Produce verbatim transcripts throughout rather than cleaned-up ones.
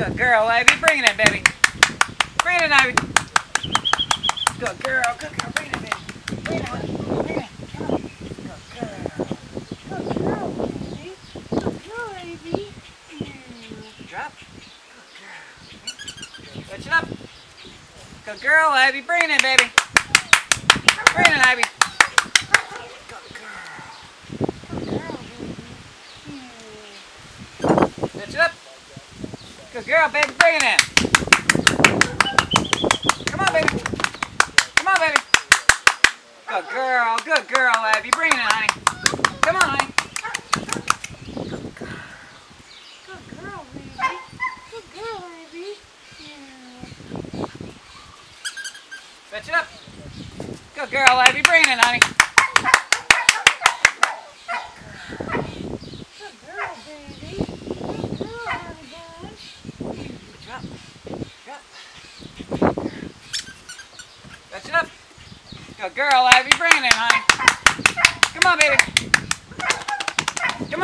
Good girl, Ivy. Bring it in, baby. Bring it in, Ivy. Good girl. Good girl. Bring it in, baby. Bring it in. Bring it in. Good girl. Good girl, Ivy. Good girl, Ivy. Drop. Good girl. Switch it up. Good girl, Ivy. Bring it in, baby. Bring it in, Ivy. Switch it up. Good girl, baby. Bring it in. Come on, baby. Come on, baby. Good girl. Good girl, Ivy. Bring it in, honey. Come on, honey. Good girl. Good girl, baby. Good girl, baby. Yeah. Switch it up. Good girl, Ivy. Bring it in, honey. Touch it up. Good girl, Ivy. Bring it in, honey. Come on, baby. Come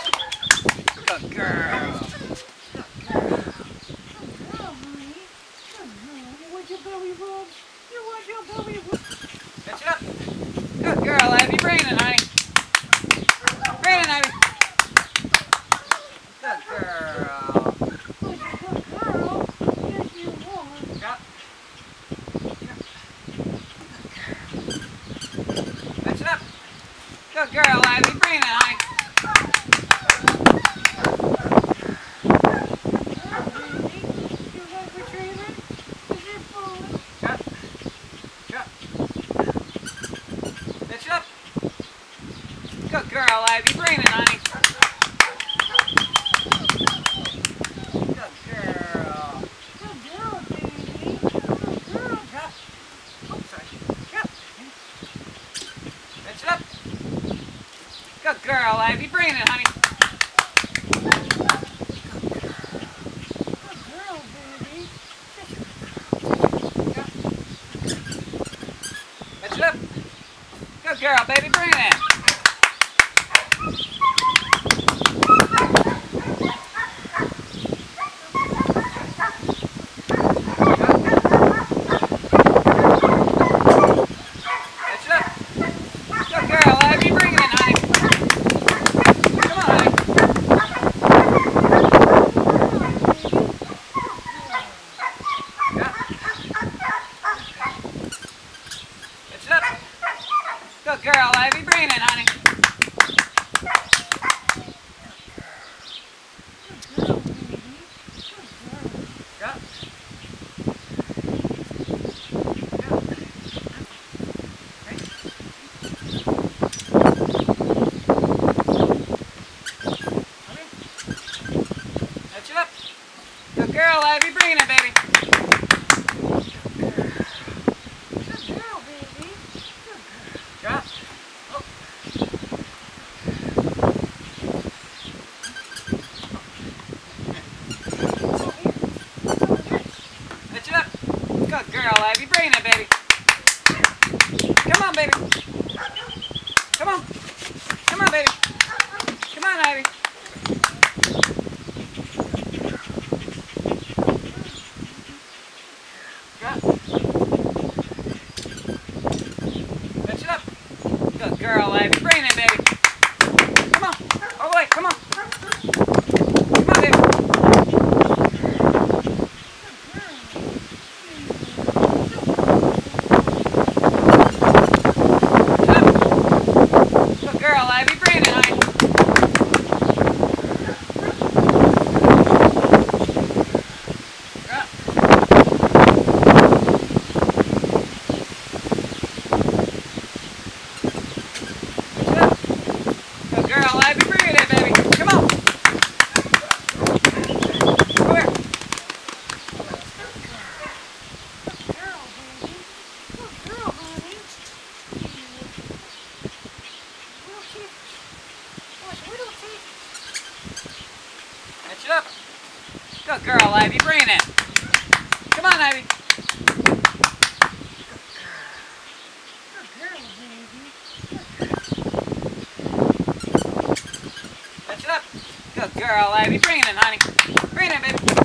on, baby. Good girl. Good girl, honey. Good girl. You want your belly rub? You want your belly rub? Touch it up. Good girl, Ivy. Bring it in, honey. Bring it in, Ivy. Good girl. Good girl. Yes, you want. Yep. Good girl, Ivy. Bring it in, honey. You want to retrieve it? Is it falling? Drop. Drop. Pitch it up. Good girl, Ivy. Bring it in, honey. Good girl. Good girl, baby. Good girl. Drop. Oh, sorry. Drop. Pitch it up. Good girl, Ivy. Bring it in, honey. Good girl. Good girl, baby. Pitch it up. Good girl, baby. Bring it in. Pitch it up. Good girl, Ivy. Bring it in, honey. Good girl, Ivy. Bring it in, honey. Good girl, baby. Good girl. Drop. Drop. Right. Touch it up. Good girl, Ivy. Bring it in, baby. Good girl, Ivy. Bring it in, baby. Come on, baby. Come on. Come on, baby. Come on, Ivy. Drop. Touch it up. Good girl, Ivy. Bring it in, baby. Come on. Oh, wait. Come on. Come on, baby. Girl, Ivy, bring it in, baby. Come on. Come here. Good girl, baby. Good girl, honey. Little teeth. Catch it up. Good girl, Ivy. Bring it in. Come on, Ivy. Good girl, baby. Good girl, Ivy. Bring it in, honey. Bring it in, baby.